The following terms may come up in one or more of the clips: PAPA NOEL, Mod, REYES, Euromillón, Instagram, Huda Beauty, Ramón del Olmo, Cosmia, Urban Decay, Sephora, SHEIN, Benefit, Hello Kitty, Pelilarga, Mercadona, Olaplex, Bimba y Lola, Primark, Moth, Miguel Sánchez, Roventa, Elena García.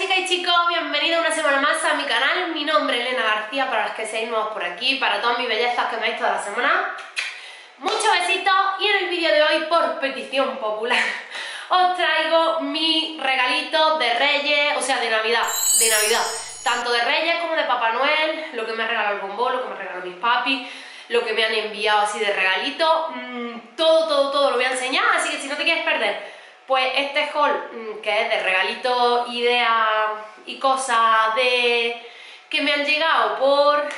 chicas y chicos, bienvenidos una semana más a mi canal. Mi nombre es Elena García, para las que seáis nuevos por aquí, para todas mis bellezas que me veis toda la semana. Muchos besitos y en el vídeo de hoy, por petición popular, os traigo mi regalito de Reyes, o sea, de Navidad. Tanto de Reyes como de Papá Noel, lo que me ha regalado el bombón, lo que me regaló mis papis, lo que me han enviado así de regalito, todo lo voy a enseñar, así que si no te quieres perder pues este haul que es de regalitos, ideas y cosas de que me han llegado por...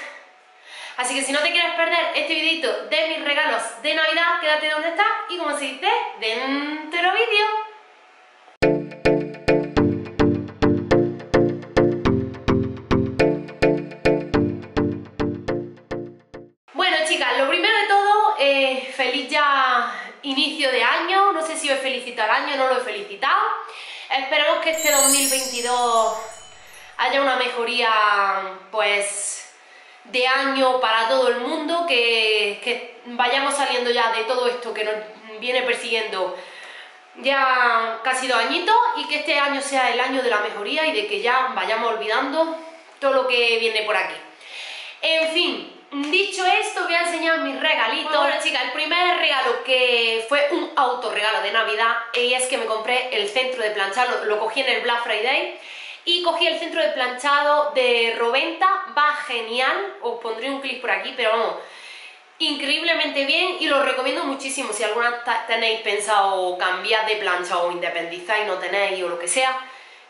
Así que si no te quieres perder este videito de mis regalos de Navidad, quédate donde estás y como se dice, dentro vídeo. Bueno chicas, lo primero de todo, feliz ya inicio de año. No sé si os he felicitado el año, no lo he felicitado. Esperemos que este 2022 haya una mejoría pues de año para todo el mundo, que vayamos saliendo ya de todo esto que nos viene persiguiendo ya casi 2 añitos, y que este año sea el año de la mejoría y de que ya vayamos olvidando todo lo que viene por aquí. En fin, dicho esto, voy a enseñar mis regalitos. Bueno chicas, el primer regalo que fue un autorregalo de Navidad, y es que me compré el centro de planchado, lo cogí en el Black Friday, y cogí el centro de planchado de Roventa, va genial, os pondré un clip por aquí, pero vamos, increíblemente bien, y lo recomiendo muchísimo. Si alguna tenéis pensado cambiar de plancha o independizáis, no tenéis o lo que sea,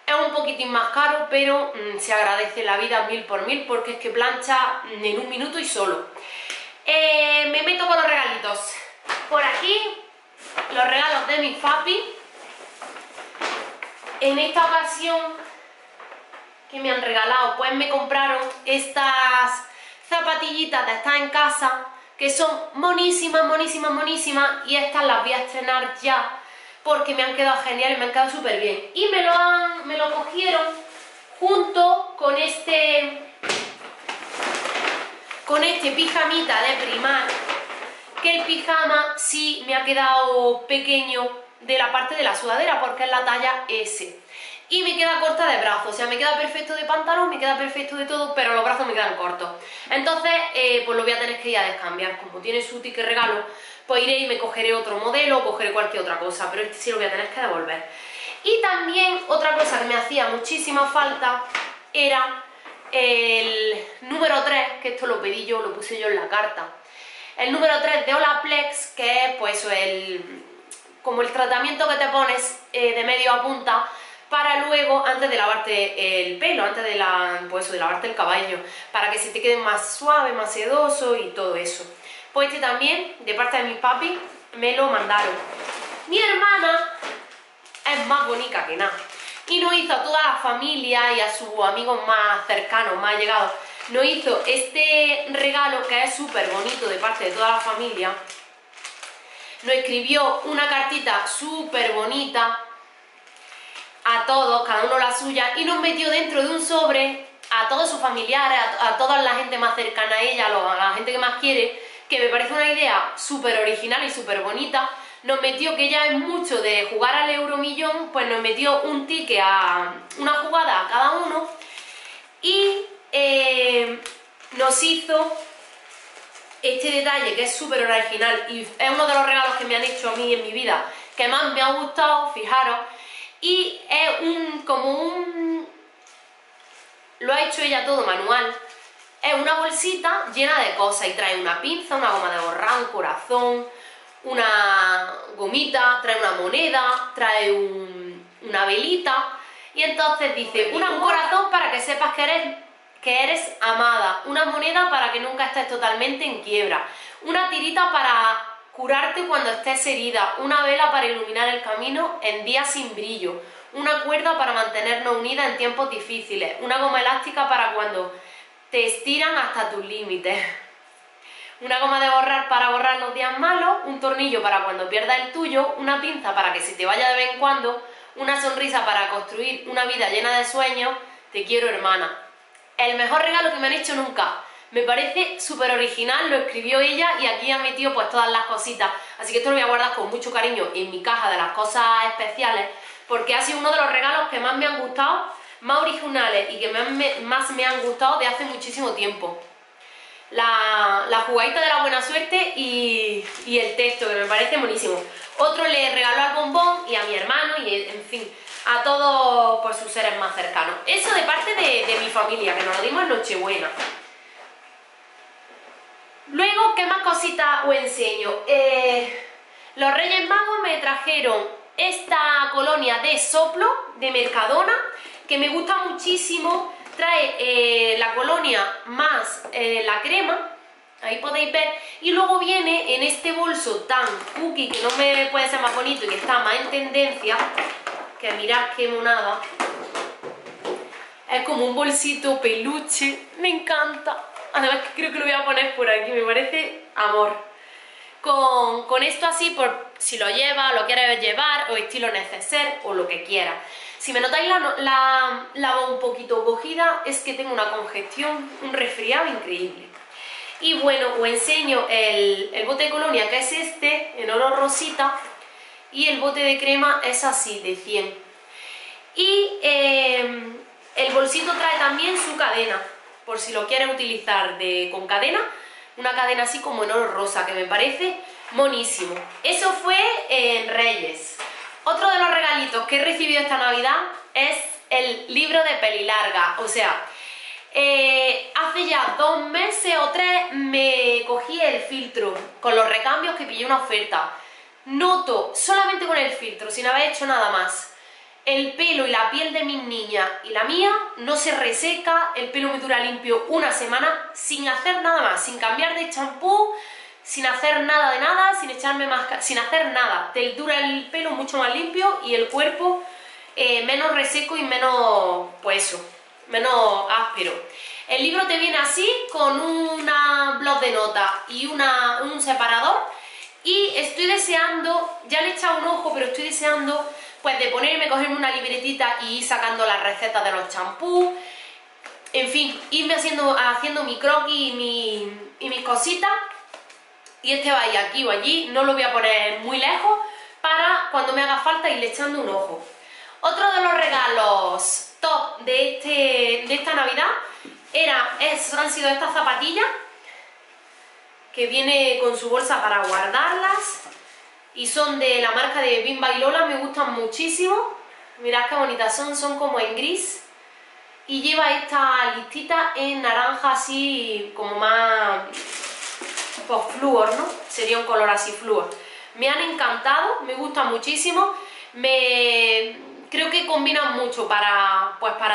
es un poquitín más caro, pero se agradece la vida 1000 por 1000, porque es que plancha en 1 minuto y solo. Me meto con los regalitos. Por aquí, los regalos de mis papi. En esta ocasión, que me han regalado? Pues me compraron estas zapatillitas de estar en casa, que son monísimas, monísimas, monísimas, y estas las voy a estrenar ya, porque me han quedado geniales, me han quedado súper bien. Y me lo cogieron junto con este pijamita de Primark, que el pijama sí me ha quedado pequeño de la parte de la sudadera, porque es la talla S. Y me queda corta de brazo, o sea, me queda perfecto de pantalón, me queda perfecto de todo, pero los brazos me quedan cortos. Entonces, pues lo voy a tener que ir a descambiar. Como tiene su ticket regalo, pues iré y me cogeré otro modelo o cogeré cualquier otra cosa, pero este sí lo voy a tener que devolver. Y también otra cosa que me hacía muchísima falta era el número 3, que esto lo pedí yo, lo puse yo en la carta. El número 3 de Olaplex, que es pues como el tratamiento que te pones de medio a punta, para luego, antes de lavarte el pelo, antes de lavarte el cabello, para que se te quede más suave, más sedoso y todo eso. Pues este también, de parte de mis papis, me lo mandaron. Mi hermana es más bonita que nada, y nos hizo a toda la familia y a sus amigos más cercanos, más allegados, nos hizo este regalo que es súper bonito de parte de toda la familia. Nos escribió una cartita súper bonita a todos, cada uno la suya, y nos metió dentro de un sobre a todos sus familiares, a toda la gente más cercana a ella, a la gente que más quiere, que me parece una idea súper original y súper bonita. Nos metió, que ella es mucho de jugar al Euromillón, pues nos metió un ticket, a una jugada a cada uno, y nos hizo este detalle que es súper original, y es uno de los regalos que me han hecho a mí en mi vida que más me ha gustado, fijaros. Y es lo ha hecho ella todo manual. Es una bolsita llena de cosas, y trae una pinza, una goma de borrar, un corazón, una gomita, trae una moneda, trae una velita. Y entonces dice, un corazón para que sepas que eres amada, una moneda para que nunca estés totalmente en quiebra, una tirita para curarte cuando estés herida, una vela para iluminar el camino en días sin brillo, una cuerda para mantenernos unidas en tiempos difíciles, una goma elástica para cuando te estiran hasta tus límites, una goma de borrar para borrar los días malos, un tornillo para cuando pierdas el tuyo, una pinza para que se te vaya de vez en cuando, una sonrisa para construir una vida llena de sueños. Te quiero, hermana. El mejor regalo que me han hecho nunca. Me parece súper original, lo escribió ella, y aquí ha metido pues todas las cositas. Así que esto lo voy a guardar con mucho cariño en mi caja de las cosas especiales, porque ha sido uno de los regalos que más me han gustado más originales y que más me han gustado de hace muchísimo tiempo. La jugadita de la buena suerte y el texto, que me parece buenísimo. Otro le regaló al bombón y a mi hermano y en fin, a todos por sus seres más cercanos. Eso de parte de mi familia, que nos lo dimos en Nochebuena. Luego, ¿qué más cositas os enseño? Los Reyes Magos me trajeron esta colonia de soplo de Mercadona, que me gusta muchísimo. Trae la colonia más la crema, ahí podéis ver, y luego viene en este bolso tan cookie, que no me puede ser más bonito y que está más en tendencia, que mirad qué monada, es como un bolsito peluche, me encanta, además que creo que lo voy a poner por aquí, me parece amor. Con esto así, por si lo lleva, lo quieres llevar, o estilo neceser, o lo que quiera. Si me notáis la voz un poquito cogida, es que tengo una congestión, un resfriado increíble. Y bueno, os enseño el bote de colonia, que es este, en oro rosita, y el bote de crema es así, de 100. Y el bolsito trae también su cadena, por si lo quieres utilizar con cadena, una cadena así como en oro rosa, que me parece monísimo. Eso fue en Reyes. Otro de los regalitos que he recibido esta Navidad es el libro de Pelilarga. O sea, hace ya 2 meses o 3 me cogí el filtro con los recambios, que pillé una oferta. Noto, solamente con el filtro, sin haber hecho nada más, el pelo y la piel de mis niñas y la mía no se reseca, el pelo me dura limpio una semana sin hacer nada más, sin cambiar de champú, sin hacer nada de nada, sin echarme máscara, sin hacer nada. Te dura el pelo mucho más limpio y el cuerpo menos reseco y menos, pues eso, menos áspero. El libro te viene así, con un bloc de notas y un separador, y estoy deseando, ya le he echado un ojo, pero estoy deseando pues de ponerme, cogerme una libretita y ir sacando las recetas de los champús, en fin, irme haciendo mi croquis y mis cositas. Y este va a ir aquí o allí, no lo voy a poner muy lejos, para cuando me haga falta irle echando un ojo. Otro de los regalos top de esta Navidad han sido estas zapatillas, que viene con su bolsa para guardarlas, y son de la marca de Bimba y Lola, me gustan muchísimo. Mirad qué bonitas son como en gris, y lleva esta listita en naranja así como más... pues flúor, ¿no? Sería un color así flúor. Me han encantado, me gustan muchísimo. Creo que combinan mucho para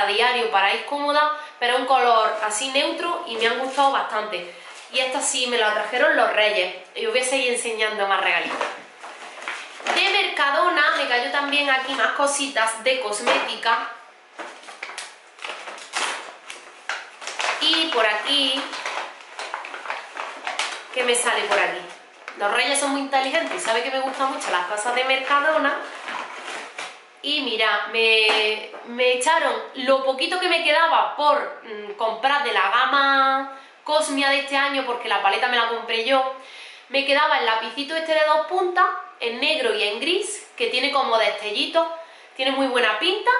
diario, para ir cómoda, pero un color así neutro, y me han gustado bastante. Y estas sí me las trajeron los Reyes, y os voy a seguir enseñando más regalitos. De Mercadona me cayó también aquí más cositas de cosmética. Y por aquí... que me sale por aquí. Los Reyes son muy inteligentes, sabe que me gustan mucho las cosas de Mercadona. Y mira, me echaron lo poquito que me quedaba por comprar de la gama Cosmia de este año, porque la paleta me la compré yo. Me quedaba el lapicito este de 2 puntas, en negro y en gris, que tiene como destellitos, tiene muy buena pinta.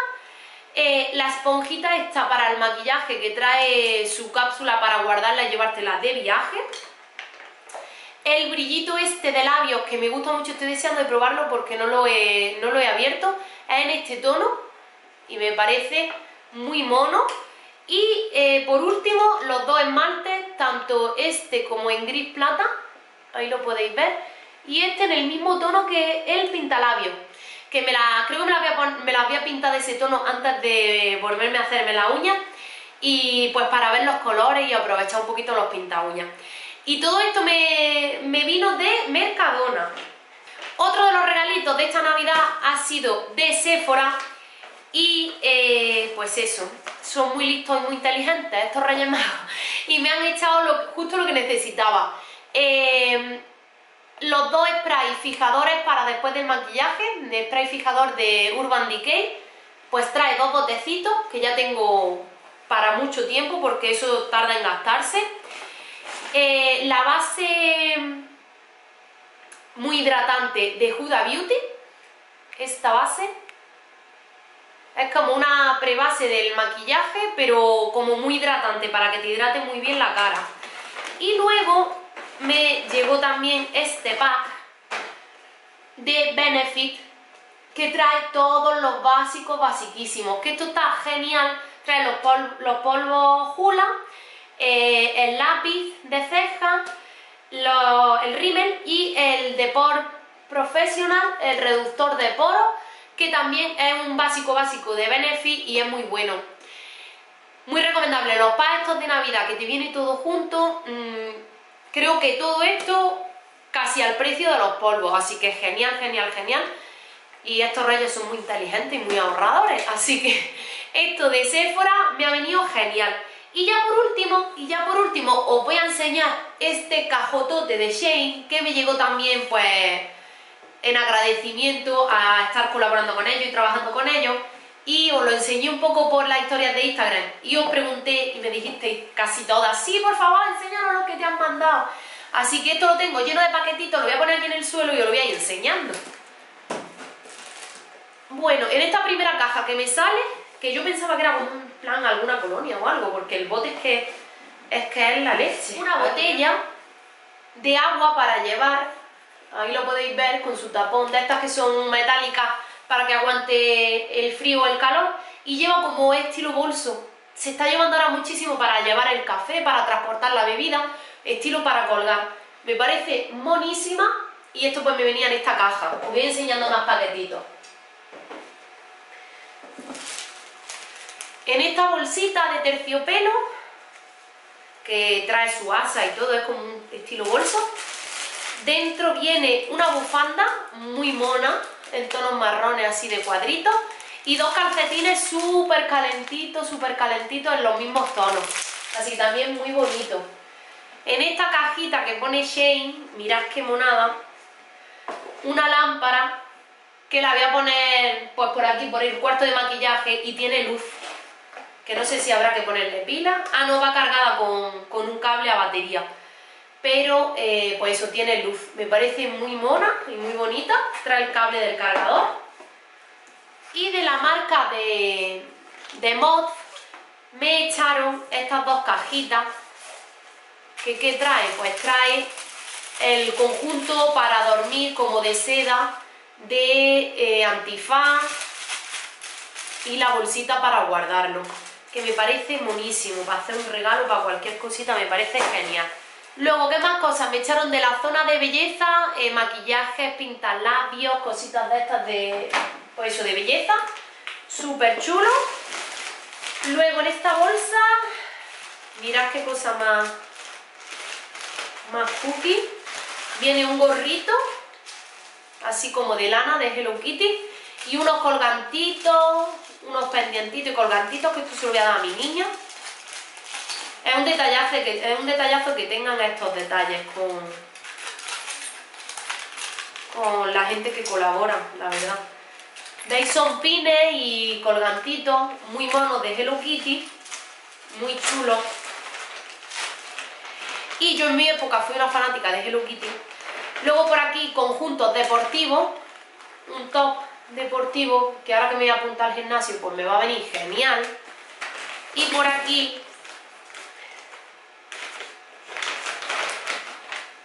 La esponjita esta para el maquillaje, que trae su cápsula para guardarla y llevártela de viaje. El brillito este de labios, que me gusta mucho, estoy deseando de probarlo porque no lo he abierto. Es en este tono y me parece muy mono. Y por último, los 2 esmaltes, tanto este como en gris plata, ahí lo podéis ver, y este en el mismo tono que el pintalabios, que creo que me las voy a pintar de ese tono antes de volverme a hacerme la uña, y pues para ver los colores y aprovechar un poquito los pinta uñas. Y todo esto me vino de Mercadona. Otro de los regalitos de esta Navidad ha sido de Sephora. Y pues eso, son muy listos y muy inteligentes estos Reyes Magos. Y me han echado justo lo que necesitaba. Los 2 sprays fijadores para después del maquillaje. El spray fijador de Urban Decay. Pues trae 2 botecitos que ya tengo para mucho tiempo, porque eso tarda en gastarse. La base muy hidratante de Huda Beauty, esta base Es como una prebase del maquillaje, pero como muy hidratante, para que te hidrate muy bien la cara. Y luego me llegó también este pack de Benefit, que trae todos los básicos basiquísimos, que esto está genial. Trae los polvos Hula, el lápiz de ceja, el rímel y el de por profesional, el reductor de poros, que también es un básico de Benefit y es muy bueno. Muy recomendable. Los packs estos de Navidad que te viene todo junto, creo que todo esto casi al precio de los polvos, así que genial, genial, genial. Y estos reyes son muy inteligentes y muy ahorradores, así que esto de Sephora me ha venido genial. Y ya por último, os voy a enseñar este cajotote de SHEIN, que me llegó también pues en agradecimiento a estar colaborando con ellos y trabajando con ellos. Y os lo enseñé un poco por las historias de Instagram y os pregunté y me dijisteis casi todas: sí, por favor, enséñanos lo que te han mandado. Así que esto lo tengo lleno de paquetitos, lo voy a poner aquí en el suelo y os lo voy a ir enseñando. Bueno, en esta primera caja que me sale, que yo pensaba que era como un plan alguna colonia o algo, porque el bote es que es la leche. Una botella de agua para llevar, ahí lo podéis ver con su tapón, de estas que son metálicas para que aguante el frío o el calor, y lleva como estilo bolso. Se está llevando ahora muchísimo para llevar el café, para transportar la bebida, estilo para colgar. Me parece monísima y esto pues me venía en esta caja. Os voy enseñando más paquetitos. En esta bolsita de terciopelo, que trae su asa y todo, es como un estilo bolso. Dentro viene una bufanda muy mona, en tonos marrones así de cuadritos, y dos calcetines súper calentitos en los mismos tonos. Así también muy bonito. En esta cajita que pone SHEIN, mirad qué monada, una lámpara que la voy a poner pues por aquí, por el cuarto de maquillaje, y tiene luz. Que no sé si habrá que ponerle pila. Ah, no, va cargada con un cable a batería. Pero pues eso, tiene luz. Me parece muy mona y muy bonita. Trae el cable del cargador. Y de la marca de Mod me echaron estas dos cajitas. ¿Qué trae? Pues trae el conjunto para dormir como de seda, de antifaz, y la bolsita para guardarlo, que me parece monísimo, para hacer un regalo, para cualquier cosita, me parece genial. Luego, ¿qué más cosas? Me echaron de la zona de belleza, maquillajes, pintalabios, cositas de estas de, pues eso, de belleza, súper chulo. Luego en esta bolsa, mirad qué cosa más cookie, viene un gorrito, así como de lana, de Hello Kitty, y unos colgantitos, unos pendientitos y colgantitos, que esto se lo voy a dar a mi niña. Es un detallazo que tengan estos detalles con la gente que colabora, la verdad. Veis, son pines y colgantitos muy monos de Hello Kitty, muy chulos. Y yo en mi época fui una fanática de Hello Kitty. Luego por aquí conjuntos deportivos, un top deportivo, que ahora que me voy a apuntar al gimnasio pues me va a venir genial. Y por aquí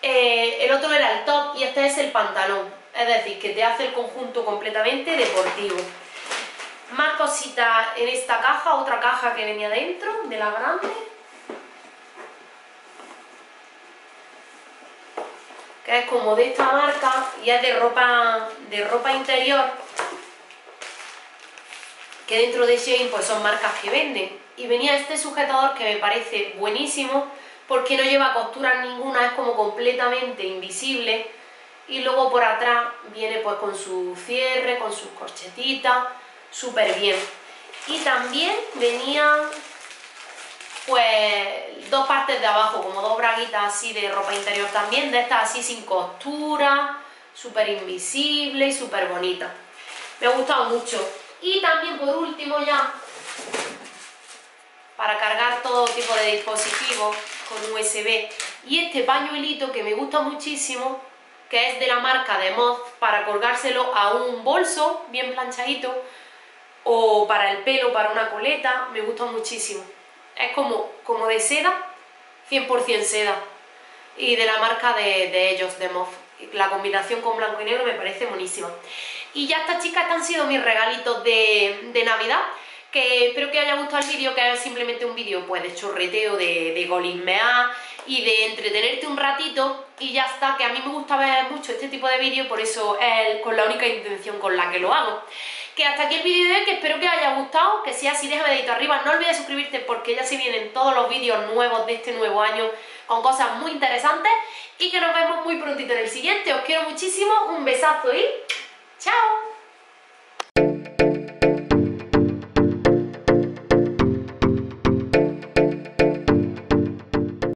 el otro era el top y este es el pantalón, es decir, que te hace el conjunto completamente deportivo. Más cositas en esta caja, otra caja que venía dentro, de la grande, que es como de esta marca y es de ropa interior, que dentro de SHEIN pues son marcas que venden. Y venía este sujetador que me parece buenísimo porque no lleva costuras ninguna, es como completamente invisible. Y luego por atrás viene pues con su cierre, con sus corchetitas, súper bien. Y también venían pues dos partes de abajo, como dos braguitas así de ropa interior también, de estas así sin costura, súper invisible y súper bonita. Me ha gustado mucho. Y también por último, ya para cargar todo tipo de dispositivos con USB, y este pañuelito que me gusta muchísimo, que es de la marca de Moth, para colgárselo a un bolso bien planchadito, o para el pelo, para una coleta, me gusta muchísimo. Es como de seda, 100% seda, y de la marca de ellos, de Moth. La combinación con blanco y negro me parece buenísima. Y ya estas chicas, han sido mis regalitos de Navidad, que espero que haya gustado el vídeo, que es simplemente un vídeo pues de chorreteo, de golismear y de entretenerte un ratito, y ya está, que a mí me gusta ver mucho este tipo de vídeos, por eso es con la única intención con la que lo hago. Que hasta aquí el vídeo de hoy, que espero que os haya gustado, que si es así déjame dedito arriba, no olvides suscribirte porque ya se vienen todos los vídeos nuevos de este nuevo año con cosas muy interesantes, y que nos vemos muy prontito en el siguiente. Os quiero muchísimo, un besazo y ¡chao!